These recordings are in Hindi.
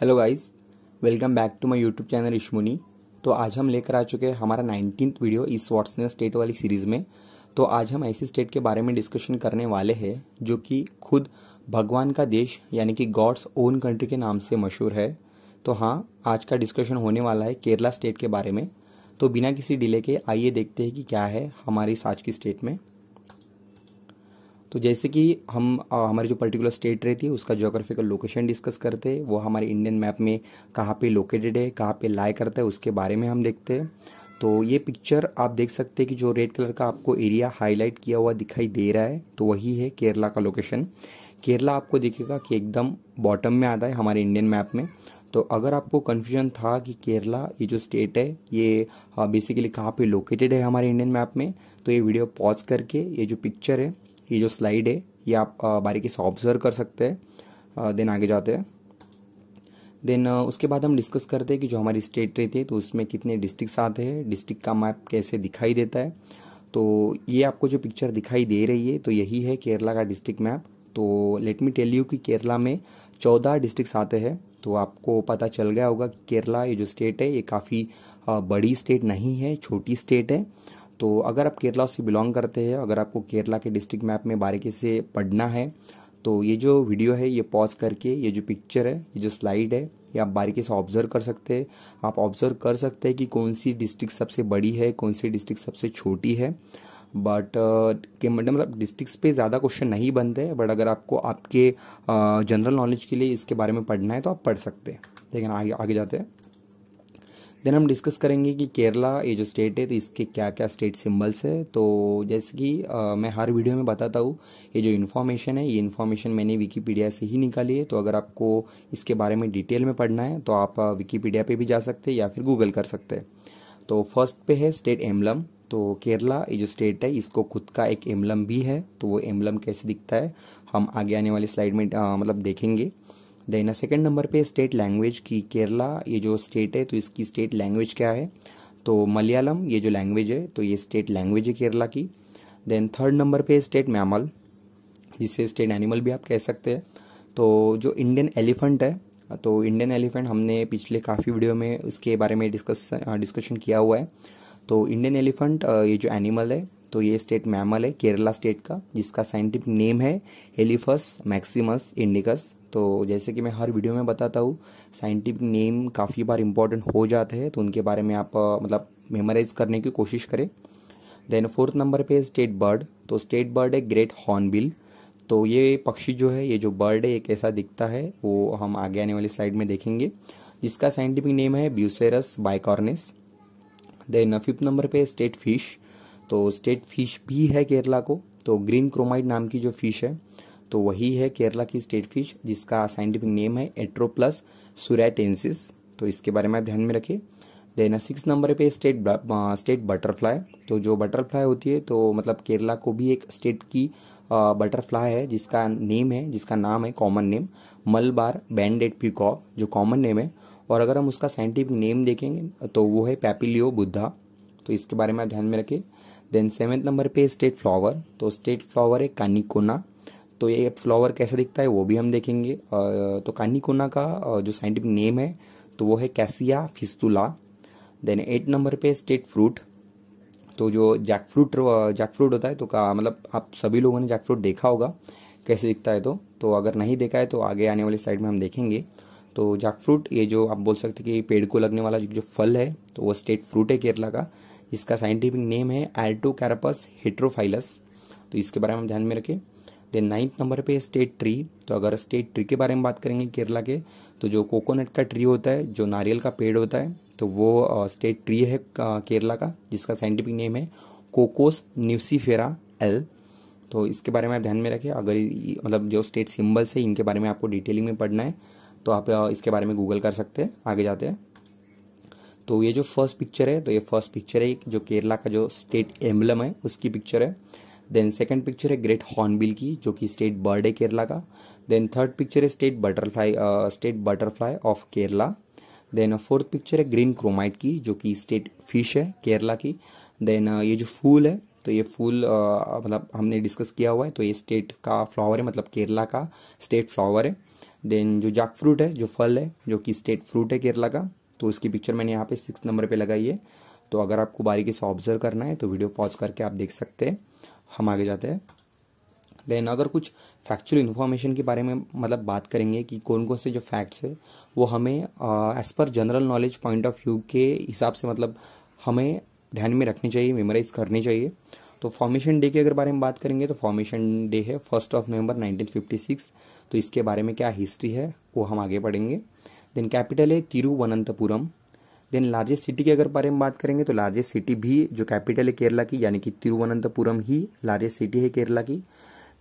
Hello guys, welcome back to my YouTube channel Rishmuni. तो आज हम लेकर आ चुके हैं हमारा 19th वीडियो इस वाट्सनर स्टेट वाली सीरीज़ में। तो आज हम ऐसी स्टेट के बारे में डिस्कशन करने वाले हैं जो कि खुद भगवान का देश यानी कि गॉड्स ओन कंट्री के नाम से मशहूर है। तो हाँ, आज का डिस्कशन होने वाला है केरला स्टेट के बारे में। तो बिना किसी डिले के आइए देखते हैं कि क्या है हमारी आज की स्टेट में। तो जैसे कि हम हमारी जो पर्टिकुलर स्टेट रहती है उसका ज्योग्राफिकल लोकेशन डिस्कस करते हैं, वो हमारे इंडियन मैप में कहाँ पे लोकेटेड है, कहाँ पे लाई करता है, उसके बारे में हम देखते हैं। तो ये पिक्चर आप देख सकते हैं कि जो रेड कलर का आपको एरिया हाईलाइट किया हुआ दिखाई दे रहा है, तो वही है केरला का लोकेशन। केरला आपको दिखेगा कि एकदम बॉटम में आता है हमारे इंडियन मैप में। तो अगर आपको कन्फ्यूजन था कि केरला ये जो स्टेट है ये बेसिकली कहाँ पे लोकेटेड है हमारे इंडियन मैप में, तो ये वीडियो पॉज करके ये जो पिक्चर है, ये जो स्लाइड है, ये आप बारीकी से ऑब्जर्व कर सकते हैं। देन आगे जाते हैं। देन उसके बाद हम डिस्कस करते हैं कि जो हमारी स्टेट रहती है तो उसमें कितने डिस्ट्रिक्ट्स आते हैं, डिस्ट्रिक्ट का मैप कैसे दिखाई देता है। तो ये आपको जो पिक्चर दिखाई दे रही है तो यही है केरला का डिस्ट्रिक्ट मैप। तो लेट मी टेल यू कि केरला में 14 डिस्ट्रिक्ट्स आते हैं। तो आपको पता चल गया होगा कि केरला ये जो स्टेट है ये काफ़ी बड़ी स्टेट नहीं है, छोटी स्टेट है। तो अगर आप केरला से बिलोंग करते हैं, अगर आपको केरला के डिस्ट्रिक्ट मैप में बारीकी से पढ़ना है तो ये जो वीडियो है ये पॉज करके ये जो पिक्चर है, ये जो स्लाइड है, ये आप बारीकी से ऑब्जर्व कर सकते हैं। आप ऑब्जर्व कर सकते हैं कि कौन सी डिस्ट्रिक्ट सबसे बड़ी है, कौन सी डिस्ट्रिक्ट सबसे छोटी है। बट मतलब डिस्ट्रिक्ट्स पे ज़्यादा क्वेश्चन नहीं बनते हैं, बट अगर आपको आपके जनरल नॉलेज के लिए इसके बारे में पढ़ना है तो आप पढ़ सकते हैं। लेकिन आगे जाते हैं। देन हम डिस्कस करेंगे कि केरला ये जो स्टेट है तो इसके क्या क्या स्टेट सिंबल्स है। तो जैसे कि मैं हर वीडियो में बताता हूँ, ये जो इन्फॉर्मेशन है ये इन्फॉर्मेशन मैंने विकीपीडिया से ही निकाली है। तो अगर आपको इसके बारे में डिटेल में पढ़ना है तो आप विकीपीडिया पे भी जा सकते हैं या फिर गूगल कर सकते हैं। तो फर्स्ट पे है स्टेट एम्बलम। तो केरला ये जो स्टेट है इसको खुद का एक एम्बलम भी है। तो वो एम्बलम कैसे दिखता है हम आगे आने वाली स्लाइड में मतलब देखेंगे। देन सेकेंड नंबर पे स्टेट लैंग्वेज की केरला ये जो स्टेट है तो इसकी स्टेट लैंग्वेज क्या है। तो मलयालम ये जो लैंग्वेज है तो ये स्टेट लैंग्वेज है केरला की। देन थर्ड नंबर पे स्टेट मैमल, जिसे स्टेट एनिमल भी आप कह सकते हैं। तो जो इंडियन एलिफेंट है, तो इंडियन एलिफेंट हमने पिछले काफ़ी वीडियो में इसके बारे में डिस्कशन किया हुआ है। तो इंडियन एलिफेंट ये जो एनिमल है तो ये स्टेट मैमल है केरला स्टेट का, जिसका साइंटिफिक नेम है एलिफस मैक्सिमस इंडिकस। तो जैसे कि मैं हर वीडियो में बताता हूँ, साइंटिफिक नेम काफ़ी बार इम्पॉर्टेंट हो जाते हैं, तो उनके बारे में आप मतलब मेमोराइज करने की कोशिश करें। देन फोर्थ नंबर पे स्टेट बर्ड। तो स्टेट बर्ड है ग्रेट हॉर्नबिल। तो ये पक्षी जो है, ये जो बर्ड है, ये कैसा दिखता है वो हम आगे आने वाली स्लाइड में देखेंगे, जिसका साइंटिफिक नेम है Buceros bicornis. Then fifth number पे स्टेट फिश। तो स्टेट फिश भी है केरला को, तो ग्रीन क्रोमाइट नाम की जो फिश है तो वही है केरला की स्टेट फिश, जिसका साइंटिफिक नेम है एट्रोप्लस सुरैटेंसिस। तो इसके बारे में आप ध्यान में रखिए। देन सिक्स नंबर पे स्टेट बटरफ्लाई। तो जो बटरफ्लाई होती है तो मतलब केरला को भी एक स्टेट की बटरफ्लाई है, जिसका नाम है common name Malabar banded peacock, जो कॉमन नेम है। और अगर हम उसका साइंटिफिक नेम देखेंगे तो वो है पैपिलियो बुद्धा। तो इसके बारे में आप ध्यान में रखिए। देन सेवेंथ नंबर पे स्टेट फ्लावर। तो स्टेट फ्लावर है कानिकोना। तो ये फ्लावर कैसा दिखता है वो भी हम देखेंगे। तो कानिकोना का जो साइंटिफिक नेम है तो वो है Cassia fistula. Then eight number पे स्टेट फ्रूट। तो जो जैक फ्रूट होता है तो का मतलब आप सभी लोगों ने जैक फ्रूट देखा होगा कैसे दिखता है। तो अगर नहीं देखा है तो आगे आने वाली स्लाइड में हम देखेंगे। तो जैक फ्रूट ये जो आप बोल सकते हैं कि पेड़ को लगने वाला जो फल है तो वो स्टेट फ्रूट है केरला का, इसका साइंटिफिक नेम है आर्टोकैरपस हेट्रोफाइलस। तो इसके बारे में ध्यान में रखें। देन नाइन्थ नंबर पे स्टेट ट्री। तो अगर स्टेट ट्री के बारे में बात करेंगे केरला के, तो जो कोकोनट का ट्री होता है, जो नारियल का पेड़ होता है, तो वो स्टेट ट्री है केरला का, जिसका साइंटिफिक नेम है कोकोस न्यूसीफेरा एल। तो इसके बारे में आप ध्यान में रखें। अगर मतलब जो स्टेट सिम्बल्स है इनके बारे में आपको डिटेलिंग में पढ़ना है तो आप इसके बारे में गूगल कर सकते हैं। आगे जाते हैं। तो ये जो फर्स्ट पिक्चर है, तो ये फर्स्ट पिक्चर है जो केरला का जो स्टेट एम्बलम है उसकी पिक्चर है। देन सेकंड पिक्चर है ग्रेट हॉर्नबिल की, जो कि स्टेट बर्ड है केरला का। देन थर्ड पिक्चर है state butterfly of Kerala. Then fourth picture है ग्रीन क्रोमाइट की, जो कि स्टेट फिश है केरला की। देन ये जो फूल है तो ये फूल मतलब हमने डिस्कस किया हुआ है, तो ये स्टेट का फ्लावर है, मतलब केरला का स्टेट फ्लावर है। देन जो जाक फ्रूट है, जो फल है, जो कि स्टेट फ्रूट है केरला का, तो उसकी पिक्चर मैंने यहाँ पे 6 नंबर पे लगाई है। तो अगर आपको बारीकी से ऑब्जर्व करना है तो वीडियो पॉज करके आप देख सकते हैं। हम आगे जाते हैं। देन अगर कुछ फैक्चुअल इन्फॉर्मेशन के बारे में मतलब बात करेंगे कि कौन कौन से जो फैक्ट्स है वो हमें एज पर general knowledge point of view के हिसाब से मतलब हमें ध्यान में रखनी चाहिए, मेमोराइज करनी चाहिए। तो फॉर्मेशन डे के अगर बारे में बात करेंगे तो फॉर्मेशन डे है 1 नवंबर 1956। तो इसके बारे में क्या हिस्ट्री है वो हम आगे पढ़ेंगे। देन कैपिटल है तिरुवनंतपुरम। देन लार्जेस्ट सिटी के अगर बारे में बात करेंगे तो लार्जेस्ट सिटी भी जो कैपिटल है केरला की, यानी कि तिरुवनंतपुरम ही लार्जेस्ट सिटी है केरला की।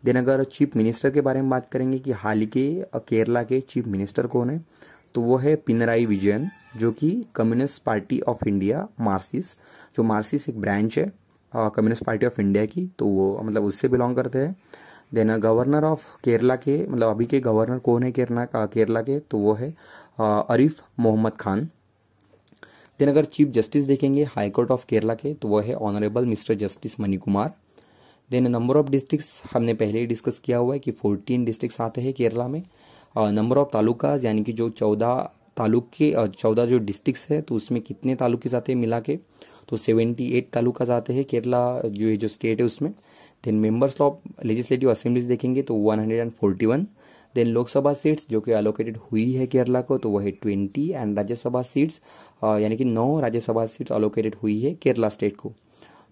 देन अगर चीफ मिनिस्टर के बारे में बात करेंगे कि हाल के केरला के चीफ मिनिस्टर कौन है, तो वो है पिनराई विजयन, जो कि communist party of India Marxist, जो मार्क्सिस्ट एक ब्रांच है कम्युनिस्ट पार्टी ऑफ इंडिया की, तो वो मतलब उससे बिलोंग करते हैं। देन गवर्नर ऑफ केरला के मतलब अभी के गवर्नर कौन है केरला के, तो वो है अरिफ मोहम्मद खान। देन अगर चीफ जस्टिस देखेंगे हाई कोर्ट ऑफ केरला के, तो वो है honourable mister justice Manikumar. Then number of districts हमने पहले ही डिस्कस किया हुआ है कि 14 डिस्ट्रिक्ट्स आते हैं केरला में। नंबर ऑफ तालुकाज यानी कि जो 14 तालुके 14 जो डिस्ट्रिक्ट्स है तो उसमें कितने तालुके आते हैं मिला के, तो 78 तालुका आते हैं केरला जो ये जो स्टेट है उसमें। Then members of legislative assemblies देखेंगे तो 141। देन लोकसभा सीट्स जो कि अलोकेटेड हुई है केरला को तो वह है 20, एंड राज्यसभा सीट्स यानी कि 9 राज्यसभा सीट्स अलोकेटेड हुई है केरला स्टेट को।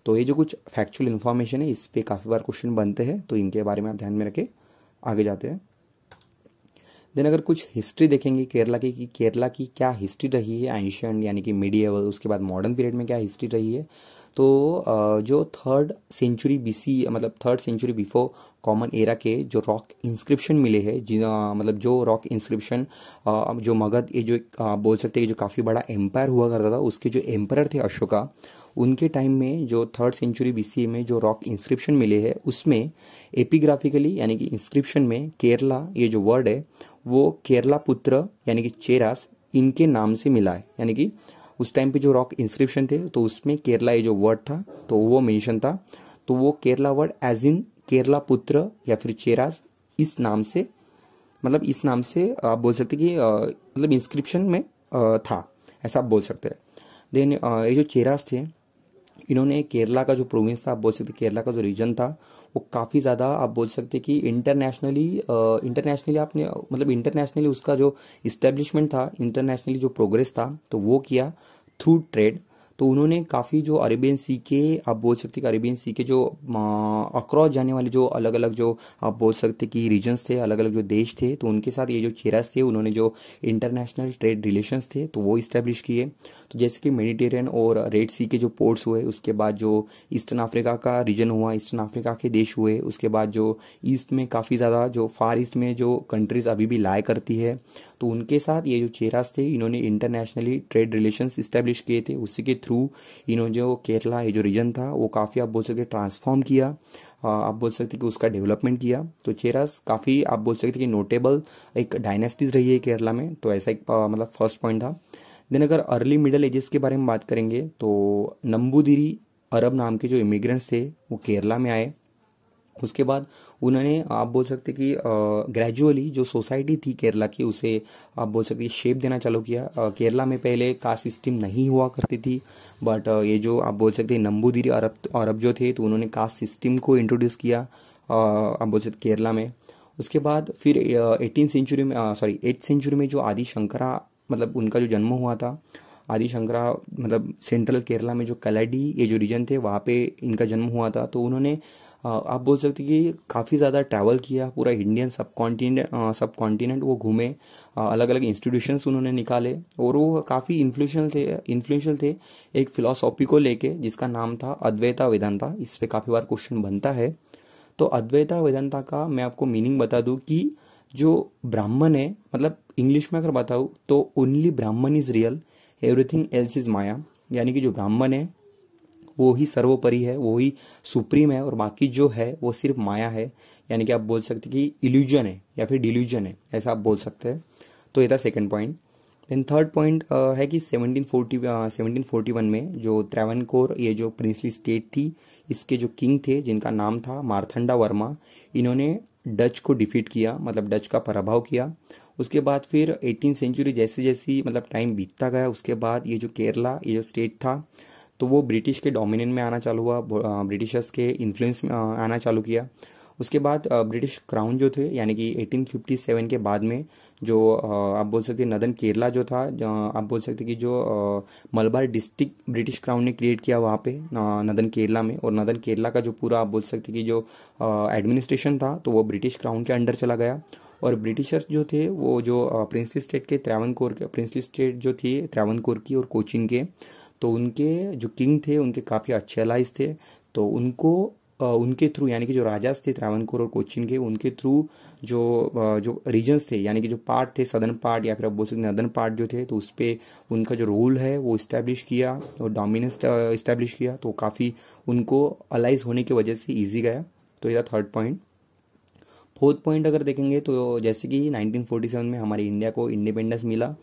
तो ये जो कुछ फैक्चुअल इन्फॉर्मेशन है इस पर काफ़ी बार क्वेश्चन बनते हैं, तो इनके बारे में आप ध्यान में रखें। आगे जाते हैं। देन अगर कुछ हिस्ट्री देखेंगे केरला की कि केरला की क्या हिस्ट्री रही है, एंशियंट यानी कि मिडिएवल, उसके बाद मॉडर्न पीरियड में क्या हिस्ट्री रही है, तो जो 3rd सेंचुरी BC मतलब 3rd century before common era के जो रॉक इंस्क्रिप्शन मिले हैं, मतलब जो रॉक इंस्क्रिप्शन जो मगध ये जो बोल सकते हैं जो काफ़ी बड़ा एम्पायर हुआ करता था उसके जो एम्परर थे अशोका, उनके टाइम में जो 3rd सेंचुरी BC में जो रॉक इंस्क्रिप्शन मिले हैं उसमें एपिग्राफिकली यानी कि इंस्क्रिप्शन में केरला ये जो वर्ड है वो केरला पुत्र यानी कि चेरास इनके नाम से मिला है। यानी कि उस टाइम पे जो रॉक इंस्क्रिप्शन थे तो उसमें केरला ये जो वर्ड था तो वो मेंशन था, तो वो Kerala word as in Kerala पुत्र या फिर चेरास इस नाम से मतलब इस नाम से आप बोल सकते कि मतलब इंस्क्रिप्शन में था, ऐसा आप बोल सकते हैं। देन ये जो चेरास थे इन्होंने केरला का जो प्रोविंस था आप बोल सकते केरला का जो रीजन था वो काफ़ी ज़्यादा आप बोल सकते कि इंटरनेशनली आपने मतलब इंटरनेशनली उसका जो इस्टेब्लिशमेंट था, इंटरनेशनली जो प्रोग्रेस था तो वो किया थ्रू ट्रेड। तो उन्होंने काफ़ी जो अरेबियन सी के आप बोल सकते कि अरेबियन सी के जो अक्रॉस जाने वाले जो अलग अलग जो आप बोल सकते कि रीजन्स थे, अलग अलग जो देश थे, तो उनके साथ ये जो चेरास थे उन्होंने जो इंटरनेशनल ट्रेड रिलेशंस थे तो वो इस्टेब्लिश किए। तो जैसे कि मेडिटेरियन और रेड सी के जो पोर्ट्स हुए, उसके बाद जो ईस्टर्न अफ्रीका का रीजन हुआ, ईस्टर्न अफ्रीका के देश हुए, उसके बाद जो ईस्ट में काफ़ी ज़्यादा जो फार ईस्ट में जो कंट्रीज़ अभी भी लाए करती है तो उनके साथ ये जो चेरास थे इन्होंने इंटरनेशनली ट्रेड रिलेशंस इस्टेब्लिश किए थे। उसी के थ्रू इन्होंने जो केरला ये जो रीजन था वो काफ़ी आप बोल सकते ट्रांसफॉर्म किया, आप बोल सकते कि उसका डेवलपमेंट किया। तो चेरास काफ़ी आप बोल सकते कि नोटेबल एक डायनेस्टीज रही है केरला में, तो ऐसा एक मतलब फर्स्ट पॉइंट था। देन अगर अर्ली मिडल एजेस के बारे में बात करेंगे तो नंबूदिरी अरब नाम के जो इमिग्रेंट्स थे वो केरला में आए। उसके बाद उन्होंने आप बोल सकते कि ग्रेजुअली जो सोसाइटी थी केरला की उसे आप बोल सकते शेप देना चालू किया। केरला में पहले कास्ट सिस्टम नहीं हुआ करती थी, बट ये जो आप बोल सकते नंबूदिरी अरब जो थे तो उन्होंने कास्ट सिस्टम को इंट्रोड्यूस किया आप बोल सकते केरला में। उसके बाद फिर 8th सेंचुरी में जो आदि शंकरा मतलब उनका जो जन्म हुआ था, आदि शंकरा मतलब सेंट्रल केरला में जो कलाडी ये जो रीजन थे वहाँ पे इनका जन्म हुआ था। तो उन्होंने आप बोल सकते कि काफ़ी ज़्यादा ट्रैवल किया, पूरा इंडियन सब कॉन्टीनेंट वो घूमे, अलग अलग इंस्टीट्यूशंस उन्होंने निकाले और वो काफ़ी इन्फ्लुएंशियल थे एक फिलॉसॉफी को लेके जिसका नाम था अद्वैता वेदांता। इस पर काफ़ी बार क्वेश्चन बनता है। तो अद्वैता वेदांता का मैं आपको मीनिंग बता दूँ कि जो ब्राह्मण है मतलब इंग्लिश में अगर बताऊँ तो only Brahman is real, everything else is maya. यानी कि जो ब्राह्मण है वो ही सर्वोपरि है, वो ही सुप्रीम है और बाकी जो है वो सिर्फ माया है, यानी कि आप बोल सकते कि इल्यूजन है या फिर डिल्यूजन है, ऐसा आप बोल सकते हैं। तो ये था second point. Then third point है कि 1741 में जो त्रावणकोर ये जो प्रिंसली स्टेट थी इसके जो किंग थे जिनका नाम था मारथंडा वर्मा, इन्होंने डच को डिफीट किया मतलब डच का पराभव किया। उसके बाद फिर 18वीं सेंचुरी जैसे जैसे मतलब टाइम बीतता गया, उसके बाद ये जो केरला ये जो स्टेट था तो वो ब्रिटिश के डोमिनेंट में आना चालू हुआ, ब्रिटिशर्स के इन्फ्लुएंस में आना चालू किया। उसके बाद ब्रिटिश क्राउन जो थे यानी कि 1857 के बाद में जो आप बोल सकते नदन केरला जो था, आप बोल सकते कि जो मलबार डिस्ट्रिक्ट ब्रिटिश क्राउन ने क्रिएट किया वहाँ पे नदन केरला में, और नदन केरला का जो पूरा आप बोल सकते कि जो एडमिनिस्ट्रेशन था तो वो ब्रिटिश क्राउन के अंडर चला गया। और ब्रिटिशर्स जो थे वो जो प्रिंसली स्टेट के ट्रावनकोर की और कोचीन के, तो उनके जो किंग थे उनके काफ़ी अच्छे अलाइज थे, तो उनको उनके थ्रू यानी कि जो राजास थे त्रावणकोर और कोचीन के, उनके थ्रू जो रीजन्स थे यानी कि जो पार्ट थे सदर्न पार्ट या फिर आप बोल सकते नदर्न पार्ट जो थे, तो उस पर उनका जो रूल है वो इस्टेब्लिश किया और डोमिनेंस इस्टेब्लिश किया, तो काफ़ी उनको अलाइज होने की वजह से ईजी गया। तो ये था थर्ड पॉइंट। फोर्थ पॉइंट अगर देखेंगे तो जैसे कि 1947 में हमारे इंडिया को इंडिपेंडेंस मिला,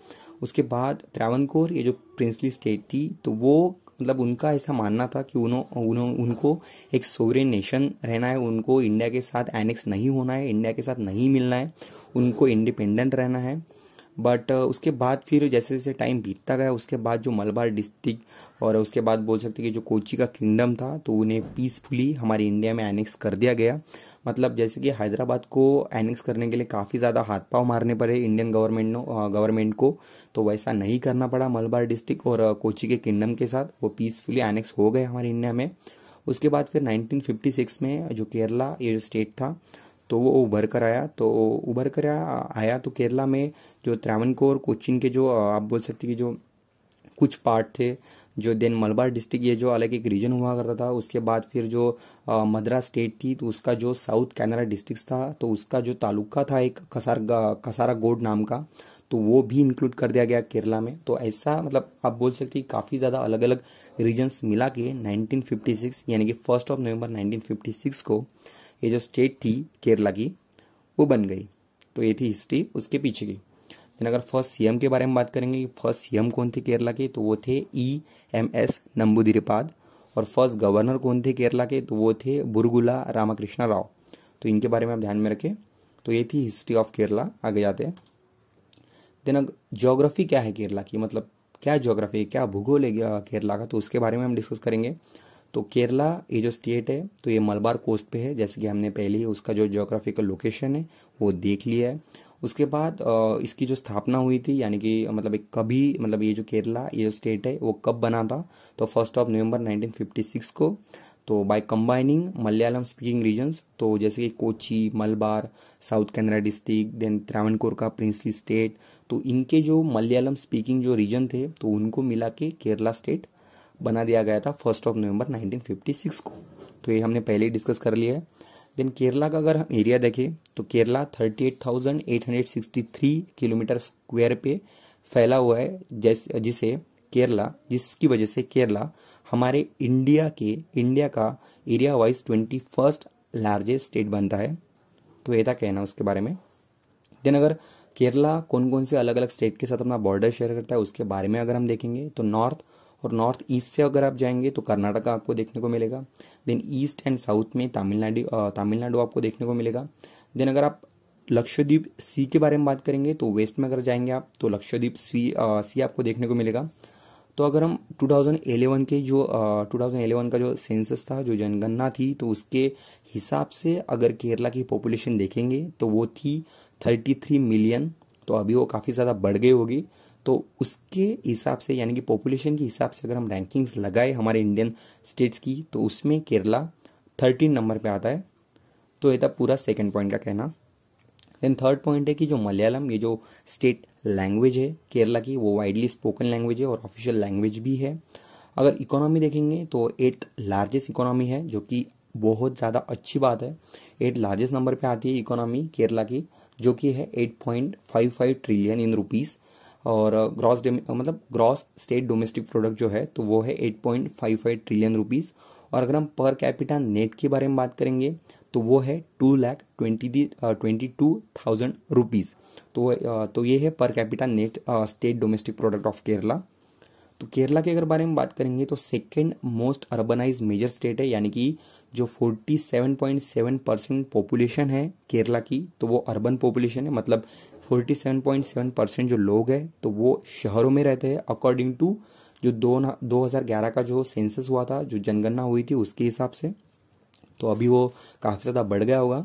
उसके बाद त्रावणकोर ये जो प्रिंसली स्टेट थी तो वो मतलब उनका ऐसा मानना था कि उनको एक सोवरेन नेशन रहना है, उनको इंडिया के साथ एनेक्स नहीं होना है, इंडिया के साथ नहीं मिलना है, उनको इंडिपेंडेंट रहना है। बट उसके बाद फिर जैसे जैसे टाइम बीतता गया, उसके बाद जो मलबार डिस्ट्रिक्ट और उसके बाद बोल सकते कि जो कोची का किंगडम था तो उन्हें पीसफुली हमारे इंडिया में एनेक्स कर दिया गया। मतलब जैसे कि हैदराबाद को एनेक्स करने के लिए काफ़ी ज़्यादा हाथ पाँव मारने पड़े इंडियन गवर्नमेंट को, तो वैसा नहीं करना पड़ा मलबार डिस्ट्रिक्ट और कोची के किंगडम के साथ, वो पीसफुली एनेक्स हो गए हमारे इंडिया में। उसके बाद फिर 1956 में जो केरला ये स्टेट था तो वो उभर कर आया। तो केरला में जो त्रावणकोर कोचीन के जो आप बोल सकते कि जो कुछ पार्ट थे जो देन मलबार डिस्ट्रिक्ट ये जो अलग एक रीजन हुआ करता था, उसके बाद फिर जो मद्रास स्टेट थी तो उसका जो साउथ कैनरा डिस्ट्रिक्ट था तो उसका जो तालुका था एक कसारागोड नाम का, तो वो भी इंक्लूड कर दिया गया केरला में। तो ऐसा मतलब आप बोल सकते हैं काफ़ी ज़्यादा अलग अलग रीजन्स मिला के 1956 यानी कि 1 नवंबर 1956 को ये जो स्टेट थी केरला की वो बन गई। तो ये थी हिस्ट्री उसके पीछे की। देन अगर फर्स्ट सीएम के बारे में बात करेंगे कि फर्स्ट सीएम कौन थे केरला के, तो वो थे EMS नंबूदिरिपाद। और फर्स्ट गवर्नर कौन थे केरला के, तो वो थे बुरगुला रामकृष्ण राव। तो इनके बारे में आप ध्यान में रखें। तो ये थी हिस्ट्री ऑफ केरला। आगे जाते हैं। देन ज्योग्राफी क्या है केरला की, मतलब क्या ज्योग्राफी क्या भूगोल है केरला का, तो उसके बारे में हम डिस्कस करेंगे। तो केरला ये जो स्टेट है तो ये मलबार कोस्ट पे है, जैसे कि हमने पहले ही उसका जो ज्योग्राफिकल लोकेशन है वो देख लिया है। उसके बाद इसकी जो स्थापना हुई थी यानी कि मतलब एक कभी मतलब ये जो केरला ये जो स्टेट है वो कब बना था, तो 1 नवंबर 1956 को। तो by combining Malayalam speaking regions, तो जैसे कि Kochi, Malabar, south Canara district, then Travancore का प्रिंसली स्टेट, तो इनके जो मलयालम स्पीकिंग जो रीजन थे तो उनको मिला के केरला स्टेट बना दिया गया था 1 नवंबर 1956 को। तो ये हमने पहले ही डिस्कस कर लिया है। देन केरला का अगर हम एरिया देखें तो केरला 38,863 किलोमीटर स्क्वायर पे फैला हुआ है, जिसकी वजह से केरला हमारे इंडिया का area wise 21st largest state बनता है। तो ये था कहना उसके बारे में। देन अगर केरला कौन कौन से अलग अलग स्टेट के साथ अपना बॉर्डर शेयर करता है उसके बारे में अगर हम देखेंगे तो नॉर्थ ईस्ट से अगर आप जाएंगे तो कर्नाटका आपको देखने को मिलेगा। देन ईस्ट एंड साउथ में तमिलनाडु आपको देखने को मिलेगा। देन अगर आप लक्षद्वीप सी के बारे में बात करेंगे तो वेस्ट में अगर जाएंगे आप तो लक्षद्वीप सी आपको देखने को मिलेगा। तो अगर हम 2011 का जो सेंसस था जो जनगणना थी तो उसके हिसाब से अगर केरला की पॉपुलेशन देखेंगे तो वो थी 33 मिलियन। तो अभी वो काफ़ी ज़्यादा बढ़ गई होगी। तो उसके हिसाब से यानी कि पॉपुलेशन के हिसाब से अगर हम रैंकिंग्स लगाए हमारे इंडियन स्टेट्स की तो उसमें केरला 13 नंबर पे आता है। तो ये था पूरा सेकंड पॉइंट का कहना। देन थर्ड पॉइंट है कि जो मलयालम ये जो स्टेट लैंग्वेज है केरला की वो वाइडली स्पोकन लैंग्वेज है और ऑफिशियल लैंग्वेज भी है। अगर इकोनॉमी देखेंगे तो 8th लार्जेस्ट इकोनॉमी है, जो कि बहुत ज़्यादा अच्छी बात है। 8 लार्जेस्ट नंबर पर आती है इकोनॉमी केरला की, जो कि है 8.55 ट्रिलियन इन रुपीज़। और ग्रॉस स्टेट डोमेस्टिक प्रोडक्ट जो है तो वो है 8.55 ट्रिलियन रुपीस। और अगर हम पर कैपिटा नेट के बारे में बात करेंगे तो वो है 2,22,000 रुपीज़। तो ये है per capita net state domestic product of Kerala. तो केरला के अगर बारे में बात करेंगे तो second most urbanise major state है, यानी कि जो 47.7% पॉपुलेशन है केरला की तो वो अर्बन पॉपुलेशन है, मतलब 47.7% जो लोग हैं तो वो शहरों में रहते हैं अकॉर्डिंग टू जो 2011 का जो सेंसस हुआ था, जो जनगणना हुई थी उसके हिसाब से। तो अभी वो काफ़ी ज़्यादा बढ़ गया होगा।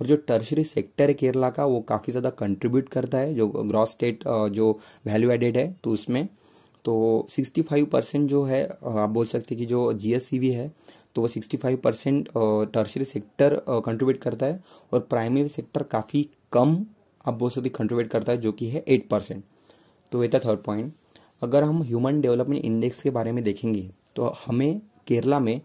और जो टर्शरी सेक्टर है केरला का वो काफ़ी ज़्यादा कंट्रीब्यूट करता है जो ग्रॉस स्टेट जो वैल्यू एडेड है तो उसमें तो 65% जो है आप बोल सकते हैं कि जो GSCV है तो वो 65% टर्शरी सेक्टर कंट्रीब्यूट करता है और प्राइमरी सेक्टर काफ़ी कम आप बोल सकते कंट्रीब्यूट करता है जो कि है 8%। तो ये था थर्ड पॉइंट। अगर हम ह्यूमन डेवलपमेंट इंडेक्स के बारे में देखेंगे तो हमें केरला में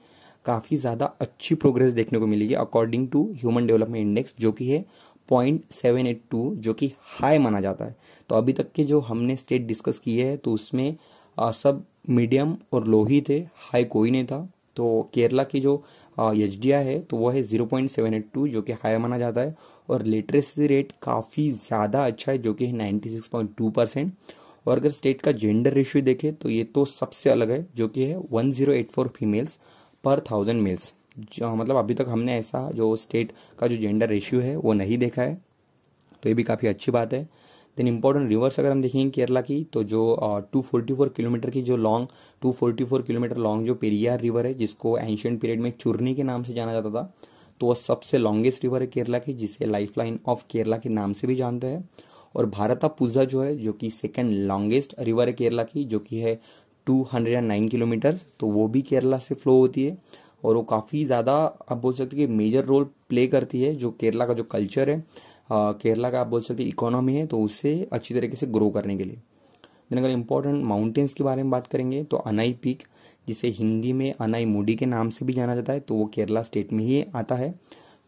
काफ़ी ज़्यादा अच्छी प्रोग्रेस देखने को मिलेगी according to human development index जो कि है 0.782 जो कि हाई माना जाता है। तो अभी तक के जो हमने स्टेट डिस्कस किए हैं तो उसमें सब मीडियम और लो ही थे, हाई कोई नहीं था। तो केरला की जो HDI है तो वो है 0.782 जो कि हाई माना जाता है। और लिटरेसी रेट काफ़ी ज़्यादा अच्छा है जो कि 96.2%। और अगर स्टेट का जेंडर रेशियो देखें तो ये तो सबसे अलग है जो कि है 1084 फीमेल्स पर 1000 मेल्स। मतलब अभी तक हमने ऐसा जो स्टेट का जो जेंडर रेशियो है वो नहीं देखा है, तो ये भी काफ़ी अच्छी बात है। देन इम्पोर्टेंट रिवर्स अगर हम देखेंगे केरला की तो जो 244 किलोमीटर की जो लॉन्ग 244 किलोमीटर लॉन्ग जो पेरियार रिवर है जिसको एंशियंट पीरियड में चुरनी के नाम से जाना जाता था तो वह सबसे लॉन्गेस्ट रिवर है केरला की, जिसे लाइफ लाइन ऑफ केरला के नाम से भी जानते हैं। और मालबा पूजा जो है जो कि सेकेंड लॉन्गेस्ट रिवर है केरला की जो कि है 209 किलोमीटर, तो वो भी केरला से फ्लो होती है और वो काफ़ी ज़्यादा आप बोल सकते हैं कि मेजर रोल प्ले करती है। जो केरला का जो कल्चर है, केरला का आप बोल सकते हैं इकोनॉमी है तो उसे अच्छी तरीके से ग्रो करने के लिए। देन अगर इम्पोर्टेंट माउंटेन्स के बारे में बात करेंगे तो अनाई पीक जिसे हिंदी में अनाईमुडी के नाम से भी जाना जाता है तो वो केरला स्टेट में ही आता है।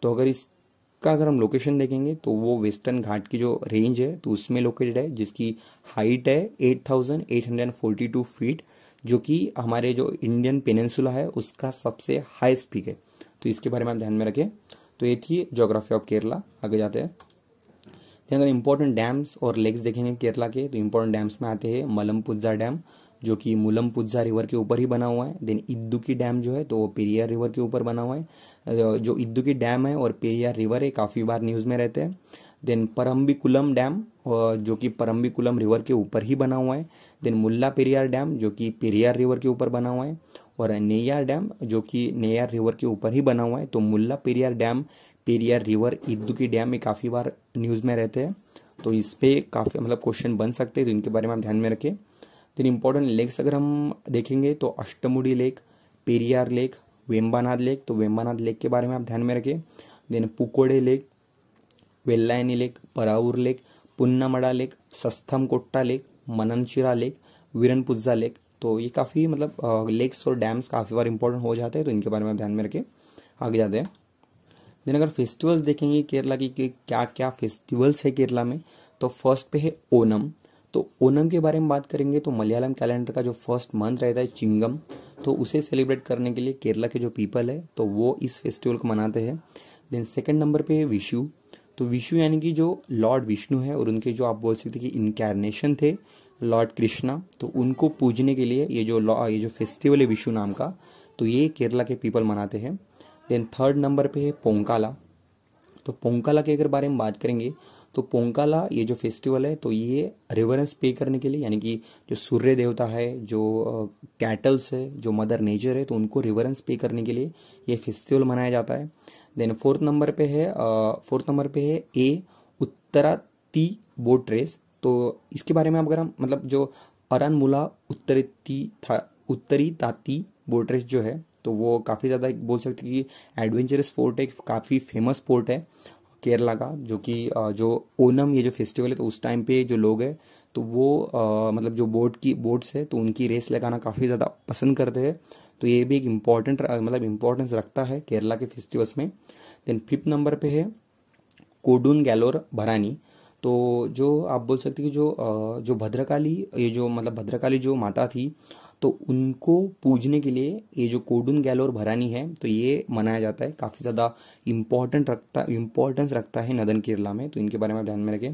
तो अगर इसका अगर हम लोकेशन देखेंगे तो वो वेस्टर्न घाट की जो रेंज है तो उसमें लोकेटेड है जिसकी हाइट है 8,842 फीट जो कि हमारे जो इंडियन पेनिनसुला है उसका सबसे हाईएस्ट पीक है। तो इसके बारे में आप ध्यान में रखें। तो ये थी ज्योग्राफी ऑफ केरला। आगे जाते हैं तो अगर इम्पोर्टेंट डैम्स और लेक्स देखेंगे केरला के तो इम्पोर्टेंट डैम्स में आते हैं मलमपुझा डैम जो कि मुलमपुझा रिवर के ऊपर ही बना हुआ है। देन इदुक्की डैम जो है तो वो पेरियार रिवर के ऊपर बना हुआ है। जो इदुक्की डैम है और पेरियार रिवर है काफ़ी बार न्यूज़ में रहते हैं। देन परम्बिकुलम डैम जो कि परम्बिकुलम रिवर के ऊपर ही बना हुआ है। देन मुल्लापेरियार डैम जो कि पेरियार रिवर के ऊपर बना हुआ है और नेय्यार डैम जो कि नेय्यार रिवर के ऊपर ही बना हुआ है। तो Mullaperiyar dam, Periyar river, Idukki dam ये काफ़ी बार न्यूज़ में रहते हैं तो इस पर काफ़ी मतलब क्वेश्चन बन सकते हैं, तो इनके बारे में आप ध्यान में रखें। देन इम्पोर्टेंट लेक्स अगर हम देखेंगे तो Ashtamudi lake, Periyar lake, Vembanad lake, तो वेम्बानाद लेक के बारे में आप ध्यान में रखें। Then Pookode lake, Vellayani lake, Paravur lake, Punnamada lake, Sasthamcotta lake, Mananchira lake, Veeranpuzha lake, तो ये काफ़ी मतलब लेक्स और डैम्स काफ़ी बार इंपॉर्टेंट हो जाते हैं, तो इनके बारे में आप ध्यान में रखें। आगे जाते हैं। देन अगर फेस्टिवल्स देखेंगे केरला की कि क्या क्या फेस्टिवल्स है केरला में तो फर्स्ट पे है ओनम। तो ओनम के बारे में बात करेंगे तो मलयालम कैलेंडर का जो फर्स्ट मंथ रहता है चिंगम, तो उसे सेलिब्रेट करने के लिए केरला के जो पीपल है तो वो इस फेस्टिवल को मनाते हैं। देन सेकेंड नंबर पे है विशु। तो विशु यानी कि जो लॉर्ड विष्णु है और उनके जो आप बोल सकते कि इनकारनेशन थे लॉर्ड कृष्णा, तो उनको पूजने के लिए ये जो फेस्टिवल है विशु नाम का, तो ये केरला के पीपल मनाते हैं। देन थर्ड नंबर पे है पोंकाला। तो पोंकाला के अगर बारे में बात करेंगे तो पोंकाला ये जो फेस्टिवल है तो ये रिवरेंस पे करने के लिए यानी कि जो सूर्य देवता है, जो कैटल्स है, जो मदर नेचर है तो उनको रिवरेंस पे करने के लिए ये फेस्टिवल मनाया जाता है। देन फोर्थ नंबर पे है ए उत्तराती बोट रेस। तो इसके बारे में आप अगर मतलब जो अरानमुला उत्तरी ताती बोट रेस जो है तो वो काफ़ी ज़्यादा बोल सकते कि एडवेंचरस स्पोर्ट है, काफ़ी फेमस स्पोर्ट है केरला का, जो कि जो ओनम ये जो फेस्टिवल है तो उस टाइम पे जो लोग हैं तो वो मतलब जो बोट्स है तो उनकी रेस लगाना काफ़ी ज़्यादा पसंद करते हैं, तो ये भी एक इम्पोर्टेंस रखता है केरला के फेस्टिवल्स में। देन फिफ्थ नंबर पे है कोडुनगल्लोर भरानी। तो जो आप बोल सकते कि जो भद्रकाली ये जो मतलब भद्रकाली जो माता थी तो उनको पूजने के लिए ये जो कोडुनगल्लोर भरानी है तो ये मनाया जाता है, काफ़ी ज़्यादा इम्पोर्टेंस रखता है नदन केरला में, तो इनके बारे में ध्यान में रखें।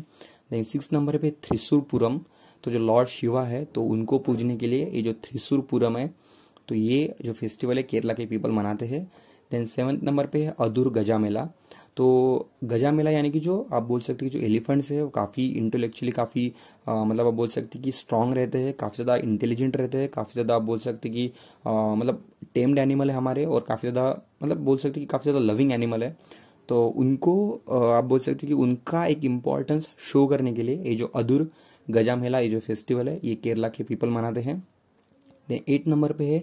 देन सिक्स नंबर पे थ्रिशूरपुरम। तो जो लॉर्ड शिवा है तो उनको पूजने के लिए ये जो थ्रिशूरपुरम है तो ये जो फेस्टिवल है केरला के पीपल मनाते हैं। देन सेवन्थ नंबर पे है अदूर गजा मेला। तो गजा मेला यानी कि जो आप बोल सकते हैं कि जो एलिफेंट्स है वो काफ़ी इंटेलेक्चुअली काफ़ी मतलब आप बोल सकते हैं कि स्ट्रांग रहते हैं, काफ़ी ज़्यादा इंटेलिजेंट रहते हैं, काफ़ी ज़्यादा आप बोल सकते हैं कि मतलब टेम्ड एनिमल है हमारे और काफ़ी ज़्यादा मतलब बोल सकते हैं कि काफ़ी ज़्यादा लविंग एनिमल है। तो उनको आप बोल सकते हैं कि उनका एक इम्पॉर्टेंस शो करने के लिए ये जो अधूर गजा मेला ये जो फेस्टिवल है ये केरला के पीपल मनाते हैं। देन 8 नंबर पे है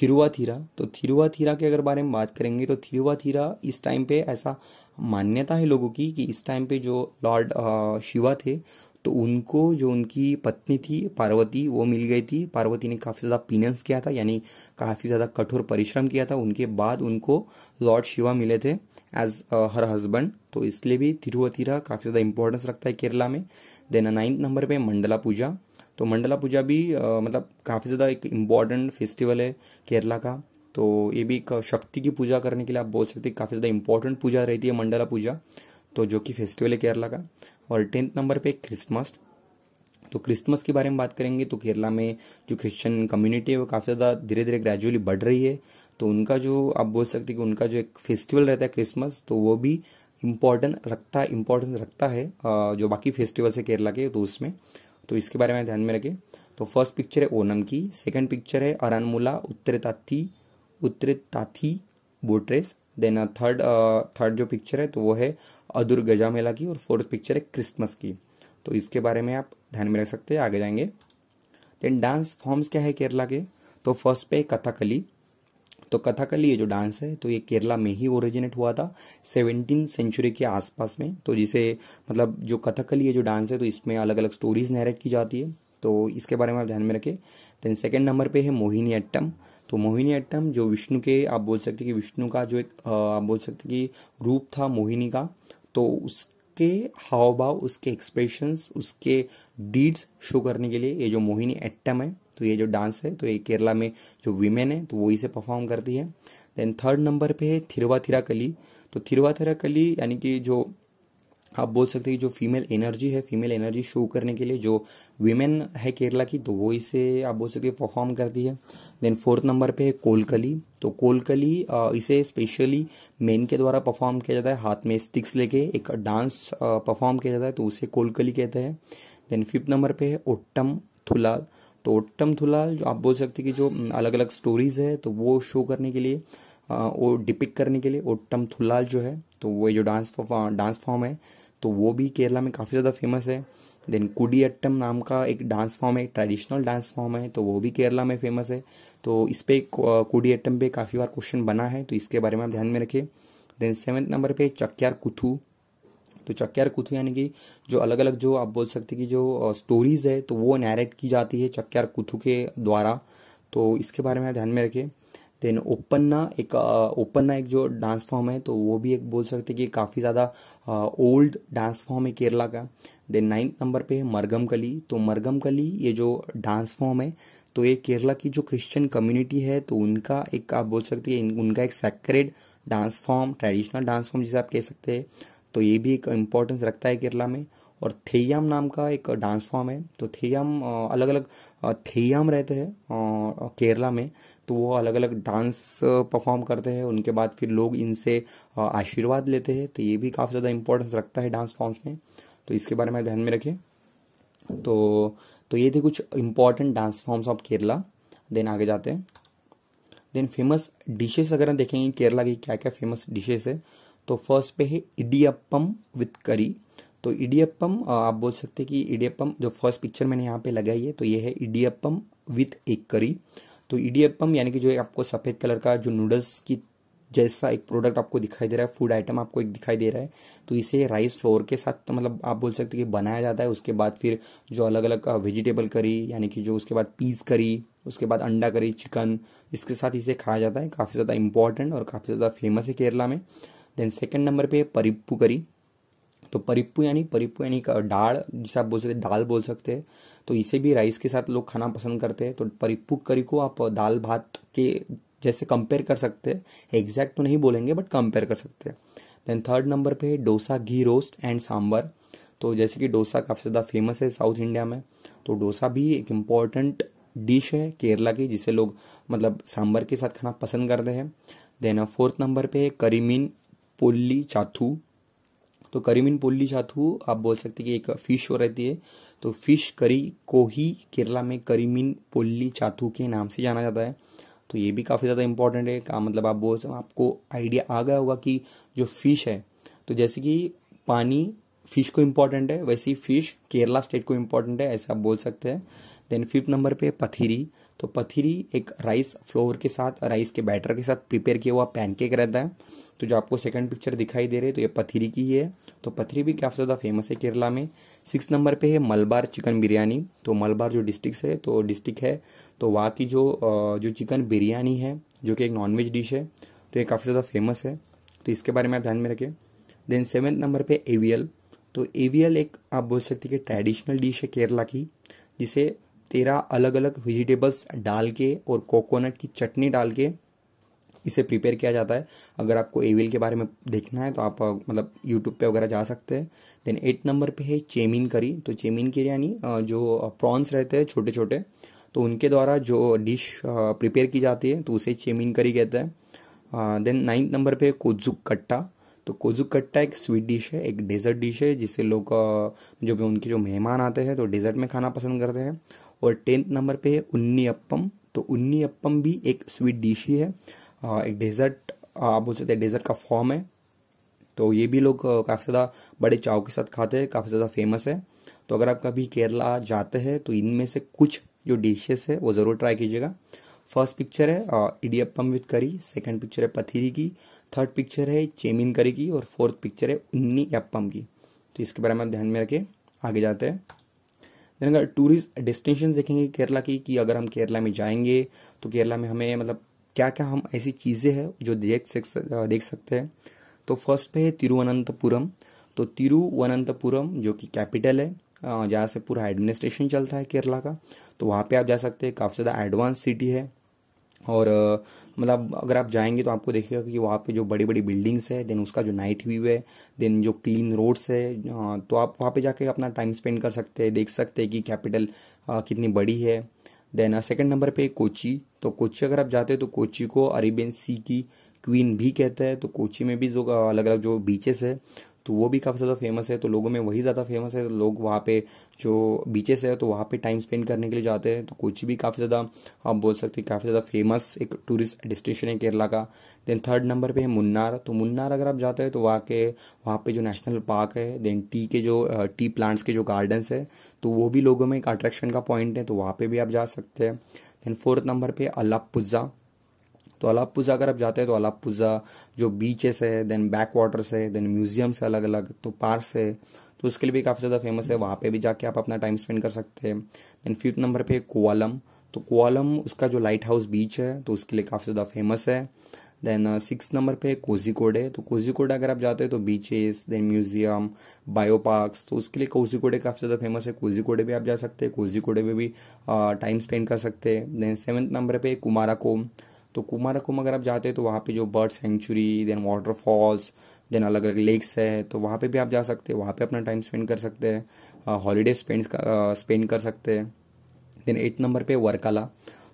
थिरुवाथिरा। तो थिरुवाथिरा के अगर बारे में बात करेंगे तो थिरुवाथिरा इस टाइम पे ऐसा मान्यता है लोगों की कि इस टाइम पे जो लॉर्ड शिवा थे तो उनको जो उनकी पत्नी थी पार्वती वो मिल गई थी। पार्वती ने काफ़ी ज़्यादा पीनेंस किया था यानी काफ़ी ज़्यादा कठोर परिश्रम किया था, उनके बाद उनको लॉर्ड शिवा मिले थे एज हर हस्बैंड। तो इसलिए भी थिरुवाथिरा काफ़ी ज़्यादा इंपॉर्टेंस रखता है केरला में। देन 9 नंबर पे मंडला पूजा। तो मंडला पूजा भी मतलब काफ़ी ज़्यादा एक इम्पॉर्टेंट फेस्टिवल है केरला का। तो ये भी एक शक्ति की पूजा करने के लिए आप बोल सकते हैं काफ़ी ज़्यादा इंपॉर्टेंट पूजा रहती है मंडला पूजा, तो जो कि फेस्टिवल है केरला का। और 10th नंबर पे क्रिसमस। तो क्रिसमस के बारे में बात करेंगे तो केरला में जो क्रिश्चियन कम्युनिटी है वो काफ़ी ज़्यादा धीरे धीरे ग्रेजुअली बढ़ रही है। तो उनका जो आप बोल सकते हैं कि उनका जो एक फेस्टिवल रहता है क्रिसमस तो वो भी इम्पोर्टेंस रखता है जो बाकी फेस्टिवल्स है केरला के तो उसमें, तो इसके बारे में ध्यान में रखें। तो फर्स्ट पिक्चर है ओनम की, सेकंड पिक्चर है Aranmula Uthrattathi boat race. Then third जो पिक्चर है तो वो है अधूर गजा मेला की और फोर्थ पिक्चर है क्रिसमस की। तो इसके बारे में आप ध्यान में रख सकते हैं, आगे जाएंगे। देन डांस फॉर्म्स क्या है केरला के, तो फर्स्ट पे कथकली। तो कथकली ये जो डांस है तो ये केरला में ही ओरिजिनेट हुआ था 17th सेंचुरी के आसपास में। तो जिसे मतलब जो कथकली ये जो डांस है तो इसमें अलग अलग स्टोरीज नरेट की जाती है, तो इसके बारे में आप ध्यान में रखें। देन 2nd नंबर पे है मोहिनी अट्टम। तो मोहिनी अट्टम जो विष्णु के आप बोल सकते हैं कि विष्णु का जो एक आप बोल सकते हैं कि रूप था मोहिनी का, तो उसके हाव भाव उसके एक्सप्रेशंस उसके डीड्स शो करने के लिए ये जो मोहिनी अट्टम है तो ये जो डांस है तो ये केरला में जो वीमेन है तो वो इसे परफॉर्म करती है। देन 3rd नंबर पे है थिरुवाथिरा कली। तो थिरुवाथिरा कली यानी कि जो आप बोल सकते हैं कि जो फीमेल एनर्जी है फीमेल एनर्जी शो करने के लिए जो वीमेन है केरला की तो वो इसे आप बोल सकते हैं परफॉर्म करती है। देन 4th नंबर पे है कोलकली। तो कोलकली इसे स्पेशली मेन के द्वारा परफॉर्म किया जाता है, हाथ में स्टिक्स लेके एक डांस परफॉर्म किया जाता है तो उसे कोलकली कहते हैं। देन 5th नंबर पे है ओट्टमथुल्लाल। तो ओट्टमथुल्लाल जो आप बोल सकते हैं कि जो अलग अलग स्टोरीज है तो वो शो करने के लिए वो डिपिक्ट करने के लिए ओट्टमथुल्लाल जो है तो वो जो डांस फॉर्म है तो वो भी केरला में काफ़ी ज़्यादा फेमस है। देन कुडियट्टम नाम का एक डांस फॉर्म है, एक ट्रेडिशनल डांस फॉर्म है तो वो भी केरला में फेमस है। तो इस पर कुडियट्टम पे काफ़ी बार क्वेश्चन बना है तो इसके बारे में आप ध्यान में रखें। देन 7th नंबर पे चक्क्यारकूथु। तो चक्क्यारकूथु यानी कि जो अलग अलग जो आप बोल सकते हैं कि जो स्टोरीज़ है तो वो नैरेट की जाती है चक्क्यारकूथु के द्वारा, तो इसके बारे में ध्यान में रखें। देन ओपन्ना एक जो डांस फॉर्म है तो वो भी एक बोल सकते हैं कि काफ़ी ज़्यादा ओल्ड डांस फॉर्म है केरला का। देन 9th नंबर पे है मरगमकली। तो मरगमकली ये जो डांस फॉर्म है तो ये केरला की जो क्रिश्चियन कम्युनिटी है तो उनका एक आप बोल सकते हैं उनका एक sacred dance form traditional dance form जिसे आप कह सकते हैं, तो ये भी एक इम्पोर्टेंस रखता है केरला में। और थेयम नाम का एक डांस फॉर्म है तो थेयम अलग अलग थेयम रहते हैं केरला में तो वो अलग अलग डांस परफॉर्म करते हैं, उनके बाद फिर लोग इनसे आशीर्वाद लेते हैं तो ये भी काफ़ी ज़्यादा इंपॉर्टेंस रखता है डांस फॉर्म्स में, तो इसके बारे में ध्यान में रखें। तो ये थे कुछ important dance forms of Kerala. Then आगे जाते हैं। देन फेमस डिशेस अगर हम देखेंगे केरला की क्या क्या फेमस डिशेस है तो फर्स्ट पे है इडियप्पम विथ करी। तो इडियप्पम आप बोल सकते हैं कि इडियप्पम जो फर्स्ट पिक्चर मैंने यहाँ पे लगाई है तो ये है इडियप्पम विथ एक करी। तो इडियप्पम यानी कि जो आपको सफ़ेद कलर का जो नूडल्स की जैसा एक प्रोडक्ट आपको दिखाई दे रहा है फूड आइटम आपको एक दिखाई दे रहा है तो इसे राइस फ्लोर के साथ मतलब आप बोल सकते हैं कि बनाया जाता है। उसके बाद फिर जो अलग अलग वेजिटेबल करी यानी कि जो उसके बाद पीस करी उसके बाद अंडा करी चिकन इसके साथ इसे खाया जाता है, काफ़ी ज़्यादा इंपॉर्टेंट और काफ़ी ज़्यादा फेमस है केरला में। देन 2nd नंबर पे परिप्पू करी। तो परिप्पू यानी दाल जिसे आप बोल सकते हैं दाल बोल सकते हैं तो इसे भी राइस के साथ लोग खाना पसंद करते हैं। तो परिप्पू करी को आप दाल भात के जैसे कंपेयर कर सकते हैं, एग्जैक्ट तो नहीं बोलेंगे बट कंपेयर कर सकते हैं। देन 3rd नंबर पे डोसा घी रोस्ट एंड सांभर। तो जैसे कि डोसा काफ़ी ज़्यादा फेमस है साउथ इंडिया में तो डोसा भी एक इम्पॉर्टेंट डिश है केरला की जिसे लोग मतलब सांभर के साथ खाना पसंद करते हैं। देन 4th नंबर पे करीमीन पोल्ली चाथू। तो करी मीन पोल्ली चाथू, आप बोल सकते हैं कि एक फिश हो रहती है। तो फिश करी को ही केरला में करी मीन पोल्ली चाथू के नाम से जाना जाता है। तो ये भी काफ़ी ज़्यादा इम्पॉर्टेंट है का मतलब आप बोल सकते, आपको आइडिया आ गया होगा कि जो फिश है, तो जैसे कि पानी फिश को इम्पॉर्टेंट है, वैसे ही फिश केरला स्टेट को इम्पॉर्टेंट है, ऐसा आप बोल सकते हैं। देन 5th नंबर पे पथिरी। तो पथिरी एक राइस फ्लोर के साथ, राइस के बैटर के साथ प्रिपेयर किया हुआ पैनकेक रहता है। तो जो आपको सेकंड पिक्चर दिखाई दे रही है, तो ये पथिरी की ही है। तो पथिरी भी काफ़ी ज़्यादा फेमस है केरला में। 6 नंबर पे है मलबार चिकन बिरयानी। तो मलबार जो डिस्ट्रिक्ट है, तो डिस्ट्रिक्ट है, तो वहाँ की जो चिकन बिरयानी है, जो कि एक नॉनवेज डिश है, तो ये काफ़ी ज़्यादा फेमस है, तो इसके बारे में आप ध्यान में रखें। देन 7th नंबर पे एवियल। तो एवियल एक आप बोल सकते हैं कि ट्रेडिशनल डिश है केरला की, जिसे 13 अलग अलग वेजिटेबल्स डाल के और कोकोनट की चटनी डाल के इसे प्रिपेयर किया जाता है। अगर आपको एवियल के बारे में देखना है तो आप मतलब यूट्यूब पे वगैरह जा सकते हैं। देन 8 नंबर पे है चेमीन करी। तो चेमीन करी यानी जो प्रॉन्स रहते हैं छोटे छोटे, तो उनके द्वारा जो डिश प्रिपेयर की जाती है, तो उसे चेमीन करी कहते हैं। देन 9th नंबर पे है कोजुक कट्टा। तो कोजुक कट्टा एक स्वीट डिश है, एक डेजर्ट डिश है, जिसे लोग जो उनके जो मेहमान आते हैं तो डेजर्ट में खाना पसंद करते हैं। और 10th नंबर पे है उन्नी अप्पम। तो उन्नी अप्पम भी एक स्वीट डिश ही है, एक डेजर्ट आप बोल सकते हैं, डेजर्ट का फॉर्म है। तो ये भी लोग काफ़ी ज़्यादा बड़े चाव के साथ खाते हैं, काफ़ी ज़्यादा फेमस है। तो अगर आप कभी केरला जाते हैं तो इनमें से कुछ जो डिशेस है वो ज़रूर ट्राई कीजिएगा। फर्स्ट पिक्चर है idiyappam with curry, second picture है पथिरी की, थर्ड पिक्चर है चेमीन करी की, और फोर्थ पिक्चर है उन्नी अप्पम की। तो इसके बारे में आप ध्यान में रखें। आगे जाते हैं। देन अगर टूरिस्ट डेस्टिनेशन देखेंगे केरला की, कि अगर हम केरला में जाएंगे तो केरला में हमें मतलब क्या क्या हम ऐसी चीज़ें हैं जो देख सकते हैं। तो फर्स्ट पे है तिरुवनंतपुरम। तो तिरुवनंतपुरम जो कि कैपिटल है, जहाँ से पूरा एडमिनिस्ट्रेशन चलता है केरला का, तो वहाँ पे आप जा सकते हैं। काफ़ी ज़्यादा एडवांस सिटी है और मतलब अगर आप जाएंगे तो आपको देखिएगा कि वहाँ पे जो बड़ी बड़ी बिल्डिंग्स है, देन उसका जो नाइट व्यू है, देन जो क्लीन रोड्स है, तो आप वहाँ पे जाके अपना टाइम स्पेंड कर सकते हैं, देख सकते हैं कि कैपिटल कितनी बड़ी है। देन 2nd नंबर पे कोची। तो कोची अगर आप जाते हैं तो कोची को अरेबियन सी की क्वीन भी कहते हैं। तो कोची में भी जो अलग अलग जो बीचेस है तो वो भी काफ़ी ज़्यादा फेमस है, तो लोगों में वही ज़्यादा फेमस है। तो लोग वहाँ पे जो बीचेस है तो वहाँ पे टाइम स्पेंड करने के लिए जाते हैं। तो कोची भी काफ़ी ज़्यादा आप बोल सकते हैं, काफ़ी ज़्यादा फेमस एक टूरिस्ट डेस्टिनेशन है केरला का। देन 3rd नंबर पे है मुन्नार। तो मुन्नार अगर आप जाते हैं तो वहाँ पे जो नेशनल पार्क है, देन टी प्लांट्स के जो गार्डन्स है, तो वो भी लोगों में एक अट्रैक्शन का पॉइंट है, तो वहाँ पर भी आप जा सकते हैं। देन 4th नंबर पे अलापुजा। तो अलापुजा अगर आप जाते हैं तो अलापुजा जो बीचेस है, देन बैक वाटर्स है, देन म्यूजियम्स है अलग अलग, तो पार्क्स है, तो उसके लिए भी काफ़ी ज़्यादा फेमस है, वहाँ पे भी जाके आप अपना टाइम स्पेंड कर सकते हैं। देन 5th नंबर पे कोवालम। तो कोवालम उसका जो लाइट हाउस बीच है, तो उसके लिए काफ़ी ज़्यादा फेमस है। देन 6th नंबर पे कोझिकोडे। तो कोझिकोडे अगर आप जाते हैं तो beaches, then museum, bio parks, तो उसके लिए कोझिकोडे काफ़ी ज़्यादा फेमस है, कोझिकोडे भी आप जा सकते हैं, कोझिकोडे में भी टाइम स्पेंड कर सकते हैं। देन 7th नंबर पे कुमाराकोम। तो कुमाराकोम अगर आप जाते हैं तो वहाँ पे जो bird sanctuary, then waterfalls, then अलग अलग लेक्स है, तो वहाँ पे भी आप जा सकते हैं, वहाँ पे अपना टाइम स्पेंड कर सकते हैं, हॉलीडे स्पेंड कर सकते हैं। देन 8th नंबर पे वर्कला।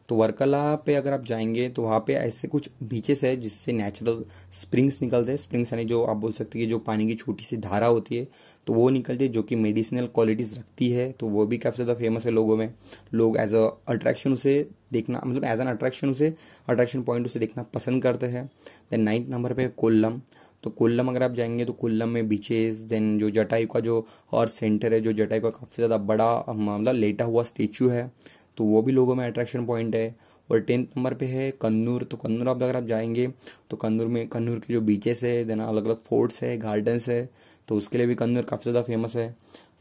तो वर्कला पे अगर आप जाएंगे तो वहाँ पे ऐसे कुछ बीचेस है जिससे नेचुरल स्प्रिंग्स निकलते हैं। स्प्रिंग्स यानी जो आप बोल सकते हैं कि जो पानी की छोटी सी धारा होती है, तो वो निकलती है, जो कि मेडिसिनल क्वालिटीज़ रखती है, तो वो भी काफ़ी ज़्यादा फेमस है लोगों में। लोग एज अ अट्रैक्शन उसे देखना, मतलब एज एन अट्रैक्शन उसे, अट्रैक्शन पॉइंट उसे देखना पसंद करते हैं। देन 9th नंबर पे कोल्लम। तो कोल्लम अगर आप जाएंगे तो कोल्लम में बीचेस, देन जो जटायु का जो और सेंटर है, जो जटायु का काफ़ी ज़्यादा बड़ा मतलब लेटा हुआ स्टेचू है, तो वो भी लोगों में अट्रैक्शन पॉइंट है। और 10th नंबर पे है कन्नूर। तो कन्नूर आप अगर आप जाएंगे तो कन्नूर के जो बीचेस है, देन अलग अलग फोर्ट्स है, गार्डन्स है, तो उसके लिए भी कन्नूर काफ़ी ज़्यादा फेमस है।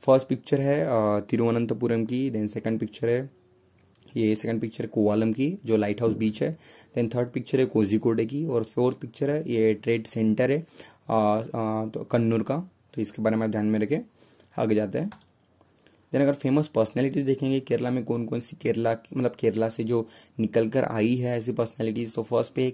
फर्स्ट पिक्चर है तिरुवनंतपुरम की, देन सेकंड पिक्चर है कोवालम की जो लाइट हाउस बीच है, देन थर्ड पिक्चर है कोझिकोडे की, और फोर्थ पिक्चर है ये ट्रेड सेंटर है तो कन्नूर का, तो इसके बारे में ध्यान में रखें। आगे जाते हैं। देन अगर फेमस पर्सनैलिटीज़ देखेंगे केरला में कौन कौन सी केरला से जो निकल कर आई है ऐसी पर्सनैलिटीज़, तो फर्स्ट पे है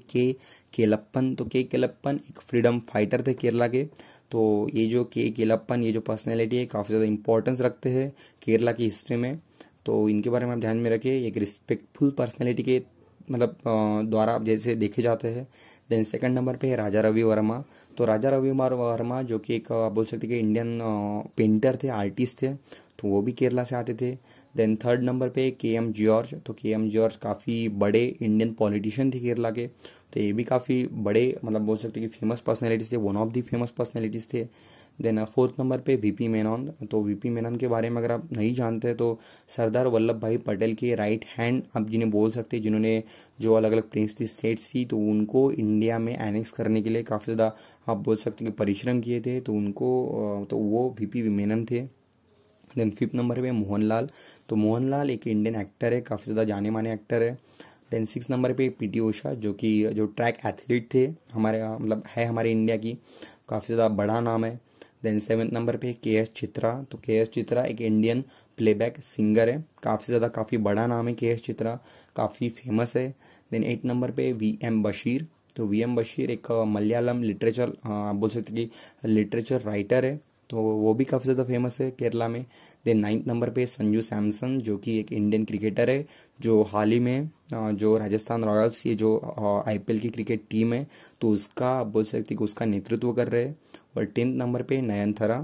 केलप्पन। तो केलप्पन एक फ्रीडम फाइटर थे केरला के, तो ये जो केलप्पन ये जो पर्सनैलिटी है काफ़ी ज़्यादा इंपॉर्टेंस रखते हैं केरला की हिस्ट्री में, तो इनके बारे में आप ध्यान में रखें। एक रिस्पेक्टफुल पर्सनैलिटी के द्वारा आप जैसे देखे जाते हैं। देन 2nd नंबर पर है राजा रवि वर्मा। तो राजा रवि कुमार वर्मा जो कि एक आप बोल सकते कि इंडियन पेंटर थे, आर्टिस्ट थे, तो वो भी केरला से आते थे। देन थर्ड नंबर पे के.एम. जॉर्ज, तो के.एम. जॉर्ज काफ़ी बड़े इंडियन पॉलिटिशियन थे केरला के, तो ये भी काफ़ी बड़े मतलब बोल सकते कि फेमस पर्सनैलिटीज़ थे, one of the famous personalities थे। देन फोर्थ नंबर पे वीपी मेनन, तो वीपी मेनन के बारे में अगर आप नहीं जानते तो सरदार वल्लभ भाई पटेल के राइट हैंड आप जिन्हें बोल सकते, जिन्होंने जो अलग अलग प्रिंस थी, स्टेट्स थी, तो उनको इंडिया में एनेक्स करने के लिए काफ़ी ज़्यादा आप बोल सकते कि परिश्रम किए थे, तो उनको तो वो वीपी मेनन थे। देन फिफ्थ नंबर पे मोहनलाल, तो मोहनलाल एक इंडियन एक्टर है, काफ़ी ज़्यादा जाने माने एक्टर है। देन सिक्स नंबर पे पीटी ओशा जो ट्रैक एथलीट थे, हमारे मतलब है हमारे इंडिया की, काफ़ी ज़्यादा बड़ा नाम है। देन सेवन्थ नंबर पे के.एस. चित्रा, तो के.एस. चित्रा एक इंडियन प्लेबैक सिंगर है, काफ़ी बड़ा नाम है के.एस. चित्रा, काफ़ी फेमस है। देन एट नंबर पे वी.एम. बशीर, तो वी.एम. बशीर एक मलयालम लिटरेचर आप बोल सकते कि लिटरेचर राइटर है, तो वो भी काफ़ी ज़्यादा फेमस है केरला में। देन नाइन्थ नंबर पे संजू सैमसन जो कि एक इंडियन क्रिकेटर है, जो हाल ही में जो राजस्थान रॉयल्स ये जो आईपीएल की क्रिकेट टीम है तो उसका बोल सकते कि उसका नेतृत्व कर रहे हैं। और टेंथ नंबर पे नयनतारा,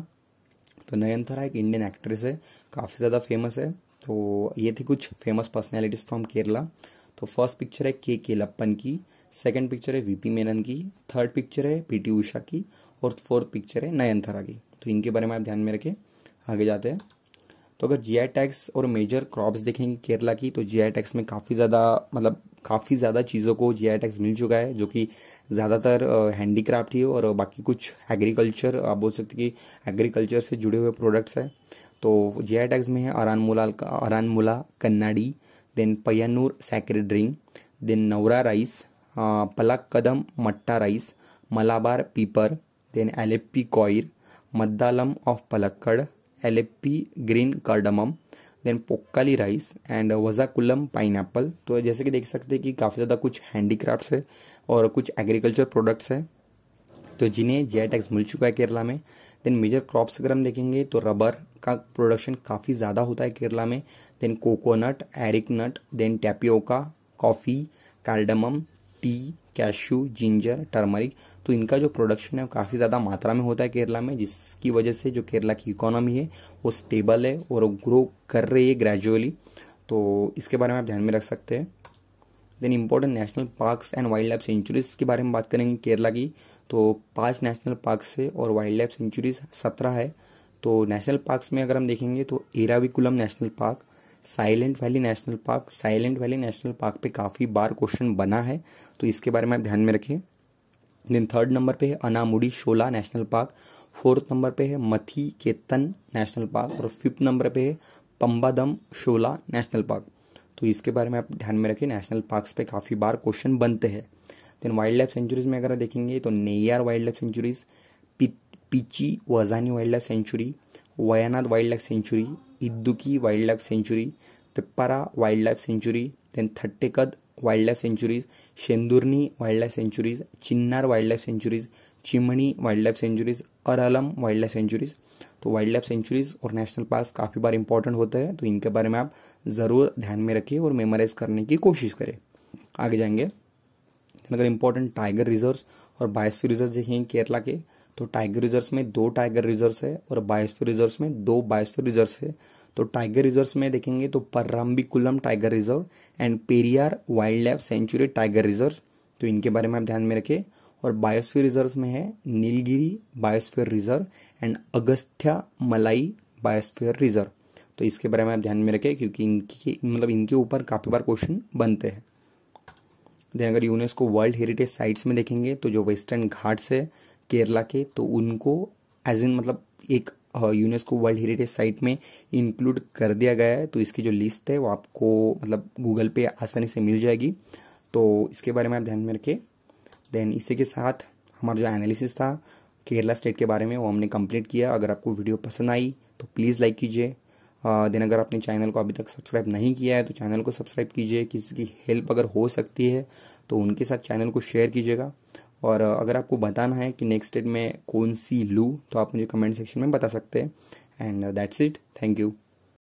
तो नयनतारा एक इंडियन एक्ट्रेस है, काफ़ी ज़्यादा फेमस है। तो ये थी कुछ फेमस पर्सनैलिटीज़ फ्रॉम केरला। तो फर्स्ट पिक्चर है के केलप्पन की, सेकेंड पिक्चर है वीपी मेनन की, थर्ड पिक्चर है पीटी उषा की और फोर्थ पिक्चर है नयनतारा की। तो इनके बारे में आप ध्यान में रखें। आगे जाते हैं तो अगर जीआई टैग्स और मेजर क्रॉप्स देखेंगे केरला की, तो जीआई टैग्स में काफ़ी ज़्यादा चीज़ों को जीआई टैग्स मिल चुका है, जो कि ज़्यादातर हैंडीक्राफ्ट ही हो और बाकी कुछ एग्रीकल्चर आप बोल सकते कि एग्रीकल्चर से जुड़े हुए प्रोडक्ट्स हैं। तो जीआई टैग्स में है Aranmula Kannadi, then Payyanur sacred ring, then Navara rice, Palakkadan Matta rice, Malabar pepper, then Alleppey coir, Maddalam of Palakkad, Alleppey green cardamom, then Pokkali rice and Vazhakulam pineapple. तो जैसे कि देख सकते हैं कि काफ़ी ज़्यादा कुछ हैंडीक्राफ्ट्स है और कुछ एग्रीकल्चर प्रोडक्ट्स है, तो जिन्हें जीआई टैग्स मिल चुका है केरला में। देन मेजर क्रॉप्स अगर हम देखेंगे तो रबर का प्रोडक्शन काफ़ी ज़्यादा होता है केरला में। Then coconut, areca nut, then tapioca, coffee, cardamom, tea, cashew, ginger, turmeric, तो इनका जो प्रोडक्शन है वो काफ़ी ज़्यादा मात्रा में होता है केरला में, जिसकी वजह से जो केरला की इकोनॉमी है वो स्टेबल है और ग्रो कर रही है ग्रेजुअली, तो इसके बारे में आप ध्यान में रख सकते हैं। Then important national parks and wild life sanctuaries के बारे में बात करेंगे केरला की, तो 5 नेशनल पार्क्स है और वाइल्ड लाइफ सेंचुरीज़ 17 है। तो नेशनल पार्क्स में अगर हम देखेंगे तो Eravikulam national park, silent valley national park, silent valley national park पे काफ़ी बार क्वेश्चन बना है, तो इसके बारे में आप ध्यान में रखें। देन थर्ड नंबर पे है अनामुडी शोला नेशनल पार्क, फोर्थ नंबर पे है मथी केतन नेशनल पार्क और फिफ्थ नंबर पे है पंबादम शोला नेशनल पार्क, तो इसके बारे में आप ध्यान में रखें। नेशनल पार्क्स पे काफ़ी बार क्वेश्चन बनते हैं। देन वाइल्ड लाइफ सेंचुरीज़ में अगर देखेंगे तो Neyyar wild life sanctuaries, Peechi Vazhani wild life sanctuary, Wayanad wild life sanctuary, Idukki wild life sanctuary, Peppara wild life sanctuary, then Thattekad wild life sanctuaries, Shendurney wild life sanctuaries, Chinnar wild life sanctuaries, Chimmony wild life sanctuaries, Aralam wild life sanctuaries. तो वाइल्ड लाइफ सेंचुरीज़ और नेशनल पार्क काफ़ी बार इंपॉर्टेंट होते हैं, तो इनके बारे में आप ज़रूर ध्यान में रखिए और मेमोराइज करने की कोशिश करें। आगे जाएंगे अगर इंपॉर्टेंट टाइगर रिजर्व्स और बायोस्फीयर रिजर्व्स देखेंगे केरला के, तो टाइगर रिजर्व्स में 2 टाइगर रिजर्व्स है और बायोस्फीयर रिजर्व्स में 2 बायोस्फीयर रिजर्व्स है। तो टाइगर रिजर्व्स में देखेंगे तो Parambikulam tiger reserve and Periyar wild life sanctuary tiger reserve, तो इनके बारे में आप ध्यान में रखें। और बायोस्फीयर रिजर्व्स में है Nilgiri biosphere reserve and Agastya Malai biosphere reserve, तो इसके बारे में आप ध्यान में रखें, क्योंकि इनके ऊपर काफ़ी बार क्वेश्चन बनते हैं। देन अगर यूनेस्को वर्ल्ड हेरिटेज साइट्स में देखेंगे तो जो वेस्टर्न घाट्स है केरला के, तो उनको एज इन एक यूनेस्को वर्ल्ड हेरिटेज साइट में इंक्लूड कर दिया गया है, तो इसकी जो लिस्ट है वो आपको गूगल पे आसानी से मिल जाएगी, तो इसके बारे में आप ध्यान में रखें। देन इसी के साथ हमारा जो एनालिसिस था केरला स्टेट के बारे में वो हमने कंप्लीट किया। अगर आपको वीडियो पसंद आई तो प्लीज़ लाइक कीजिए। देन अगर आपने चैनल को अभी तक सब्सक्राइब नहीं किया है तो चैनल को सब्सक्राइब कीजिए। किसी की हेल्प अगर हो सकती है तो उनके साथ चैनल को शेयर कीजिएगा। और अगर आपको बताना है कि नेक्स्ट स्टेट में कौन सी लूँ, तो आप मुझे कमेंट सेक्शन में बता सकते हैं। And that's it, thank you.